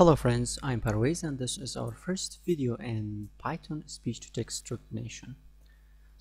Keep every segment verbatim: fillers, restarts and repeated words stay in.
Hello friends, I'm Parwiz and this is our first video in Python speech to text recognition.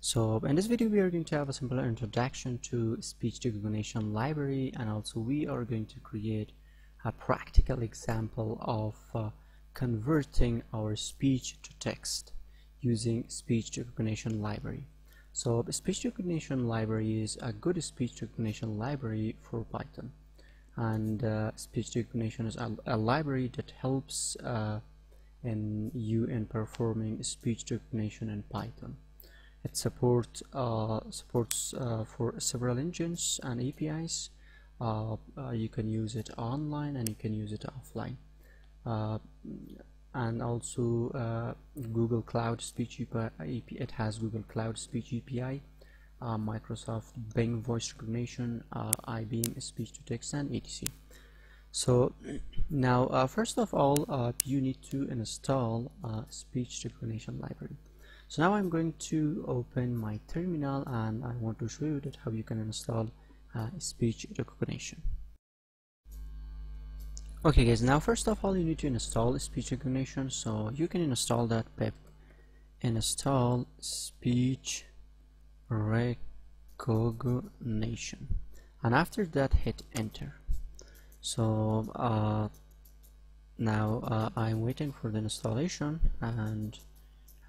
So in this video we are going to have a simple introduction to speech recognition library, and also we are going to create a practical example of uh, converting our speech to text using speech recognition library. So the speech recognition library is a good speech recognition library for Python. And uh, speech recognition is a, a library that helps uh, in you in performing speech recognition in Python. It support, uh, supports uh, for several engines and A P Is. Uh, uh, you can use it online and you can use it offline. Uh, and also uh, Google Cloud Speech A P I. It has Google Cloud Speech A P I. Uh, Microsoft Bing Voice Recognition, uh, I B M Speech to Text, and et cetera. So now, uh, first of all, uh, you need to install uh, speech recognition library. So now I'm going to open my terminal, and I want to show you that how you can install uh, speech recognition. Okay, guys. Now, first of all, you need to install speech recognition. So you can install that pip install speech recognition, and after that hit enter. So uh, now uh, I'm waiting for the installation, and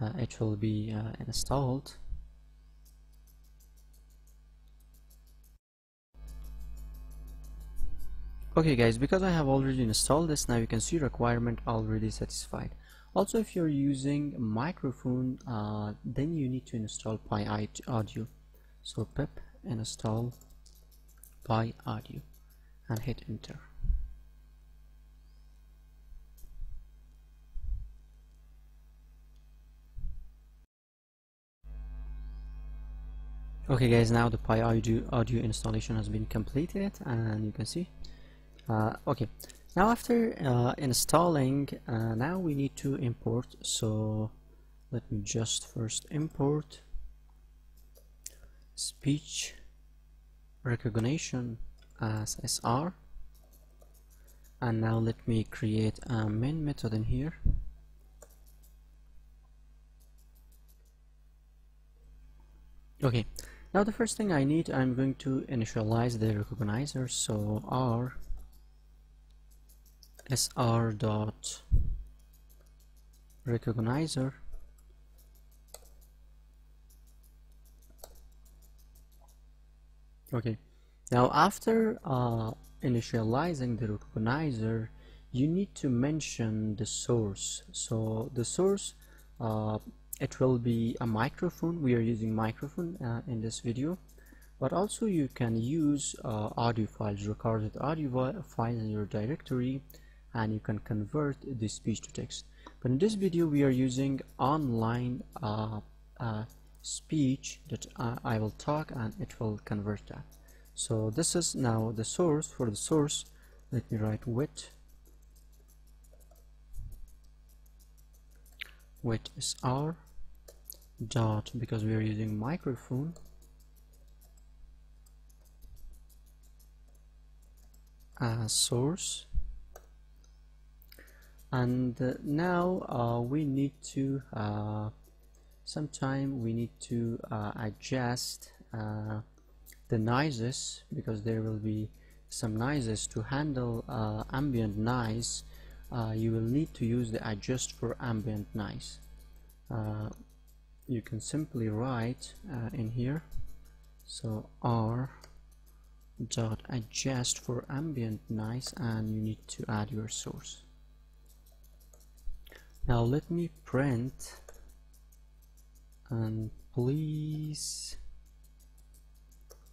uh, it will be uh, installed. Okay guys, because I have already installed this, now you can see requirement already satisfied. Also, if you're using microphone, uh, then you need to install PyAudio. So pip install PyAudio and hit enter. Okay guys, now the PyAudio audio installation has been completed, and you can see uh, okay. Now after uh, installing, uh, now we need to import. So let me just first import speech recognition as S R, and now let me create a main method in here. Okay, now the first thing I need, I'm going to initialize the recognizer. So R S R dot recognizer, okay. Now after uh, initializing the recognizer, you need to mention the source. So the source, uh, it will be a microphone. We are using microphone uh, in this video, but also you can use uh, audio files, recorded audio files in your directory, and you can convert the speech to text. But in this video we are using online uh, uh, speech that I, I will talk, and it will convert that. So this is now the source. For the source, let me write wit wit is r dot, because we are using microphone, as source. And uh, now uh, we need to uh, sometime we need to uh, adjust uh, the noises, because there will be some noises. To handle uh, ambient noise, uh, you will need to use the adjust for ambient noise. Uh, you can simply write uh, in here, so R dot adjust for ambient noise, and you need to add your source. Now let me print, and please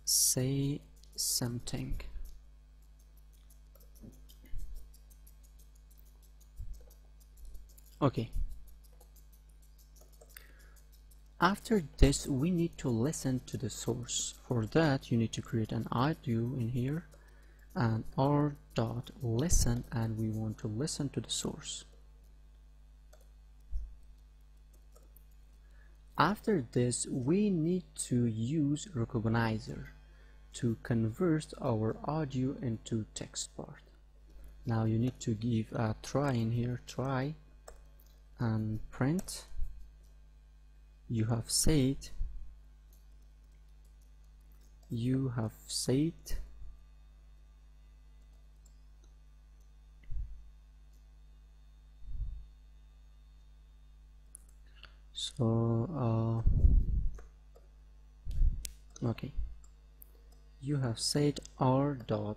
say something. Okay. After this, we need to listen to the source. For that, you need to create an audio in here, and R dot listen, and we want to listen to the source. After this, we need to use recognizer to convert our audio into text part. Now you need to give a try in here, try and print. You have said, you have said so uh, okay, you have said r dot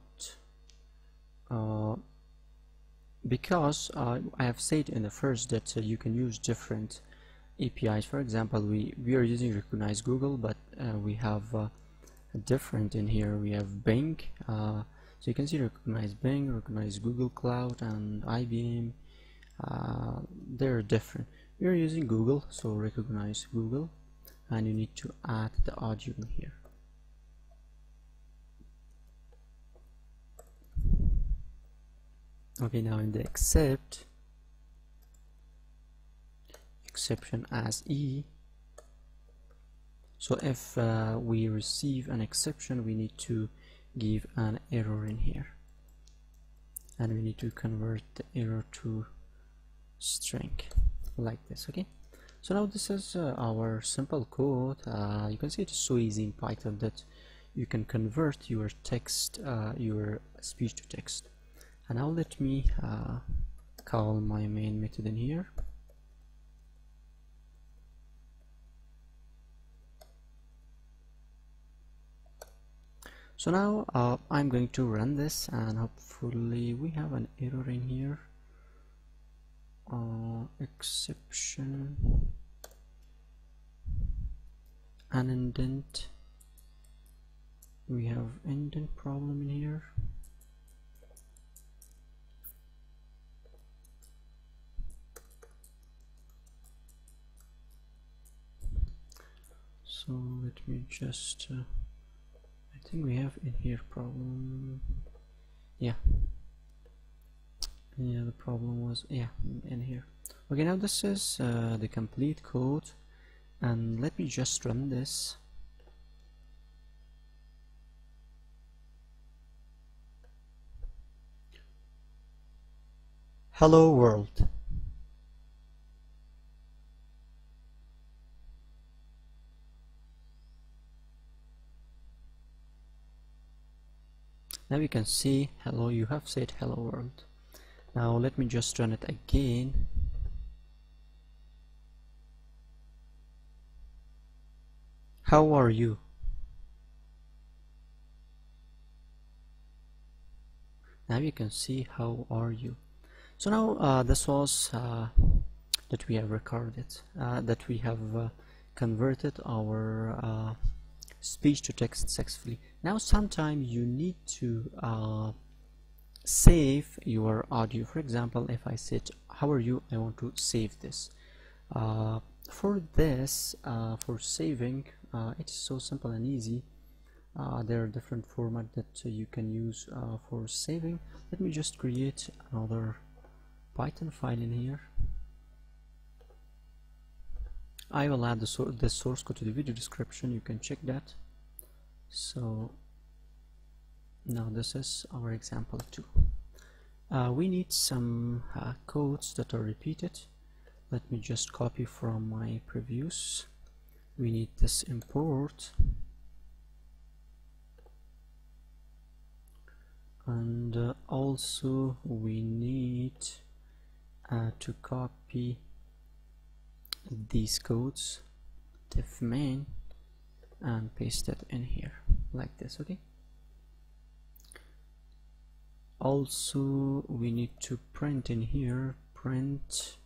uh, because uh, I have said in the first that uh, you can use different A P Is. For example, we we are using Recognize Google, but uh, we have uh, different in here. We have Bing, uh, so you can see Recognize Bing, Recognize Google Cloud, and I B M. Uh, they are different. We are using Google, so Recognize Google, and you need to add the audio in here. Okay, now in the except, exception as E. So if uh, we receive an exception, we need to give an error in here, and we need to convert the error to string like this. Okay, so now this is uh, our simple code. Uh, you can see it's so easy in Python that you can convert your text, uh, your speech to text. And now let me uh, call my main method in here. So now uh, I'm going to run this, and hopefully we have an error in here. Uh, exception, an indent. We have indent problem in here. So let me just uh, I think we have in here problem. Yeah, yeah, the problem was yeah in here. Okay, now this is uh, the complete code, and let me just run this. Hello world. Now you can see hello, you have said hello world. Now let me just run it again. How are you? Now you can see how are you. So now uh, this was uh, that we have recorded, uh, that we have uh, converted our uh, speech to text successfully. Now sometimes you need to uh, save your audio. For example, if I said how are you, I want to save this. Uh, for this, uh, for saving, uh, it's so simple and easy. Uh, there are different formats that you can use uh, for saving. Let me just create another Python file in here. I will add the, sor the source code to the video description, you can check that. So now this is our example two. Uh, we need some uh, codes that are repeated. Let me just copy from my previews. We need this import, and uh, also we need uh, to copy these codes, diff main, and paste it in here like this. Okay, also we need to print in here, print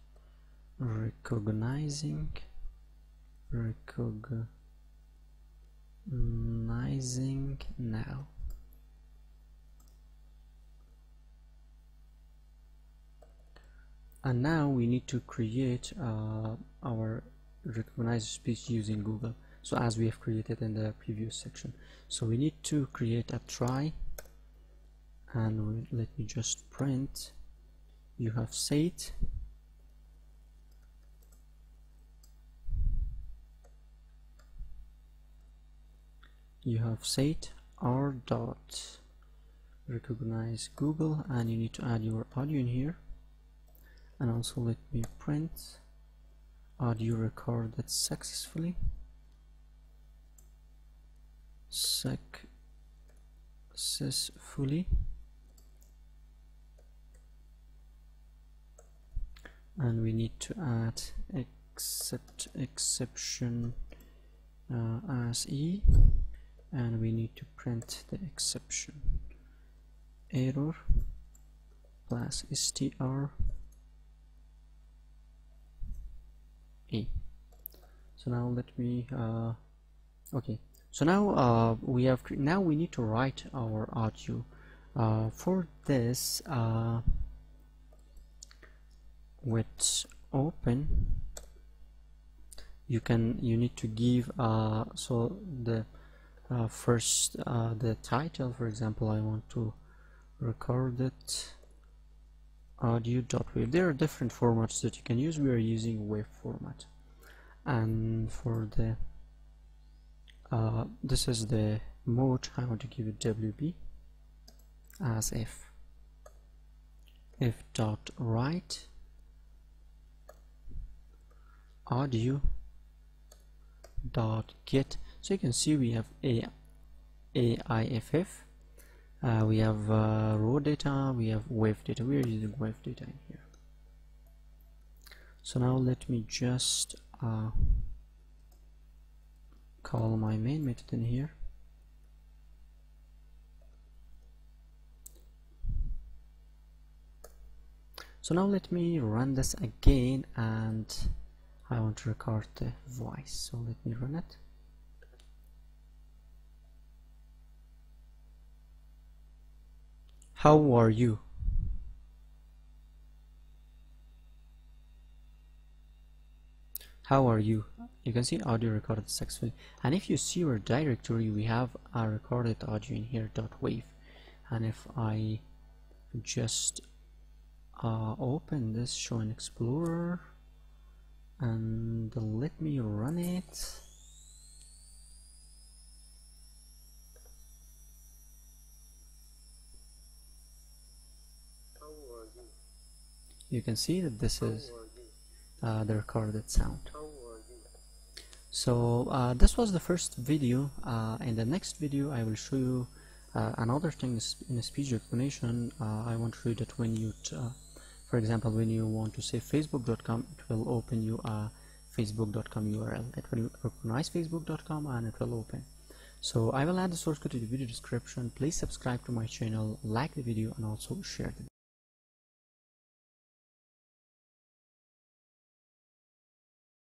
recognizing recognizing now. And now we need to create uh, our recognized speech using Google, so as we have created in the previous section. So we need to create a try, and we, let me just print you have said. You have said r dot recognize Google, and you need to add your audio in here. And also let me print audio recorded successfully. Successfully. And we need to add except exception uh, as E, and we need to print the exception error plus str E. So now let me uh, okay, so now uh, we have now we need to write our audio. Uh, for this uh, with open you can you need to give uh, so the uh, first uh, the title, for example, I want to record it audio.wav. There are different formats that you can use. We are using wave format, and for the uh, this is the mode. I want to give it W B as if if dot write audio dot get. So you can see we have a AIFF, uh, we have uh, raw data, we have wave data. We are using wave data in here. So now let me just uh, call my main method in here. So now let me run this again, and I want to record the voice, so let me run it. How are you? How are you? You can see audio recorded successfully. And if you see our directory, we have a recorded audio in here, .wav. And if I just uh, open this, show an explorer, and let me run it. How are you? You can see that this is uh, the recorded sound. How are you? So uh, this was the first video. Uh, in the next video I will show you uh, another thing in speech recognition. Uh, I want to show you that when you t uh, for example, when you want to say facebook dot com, it will open you a facebook dot com U R L. It will recognize facebook dot com and it will open. So I will add the source code to the video description. Please subscribe to my channel, like the video, and also share the video.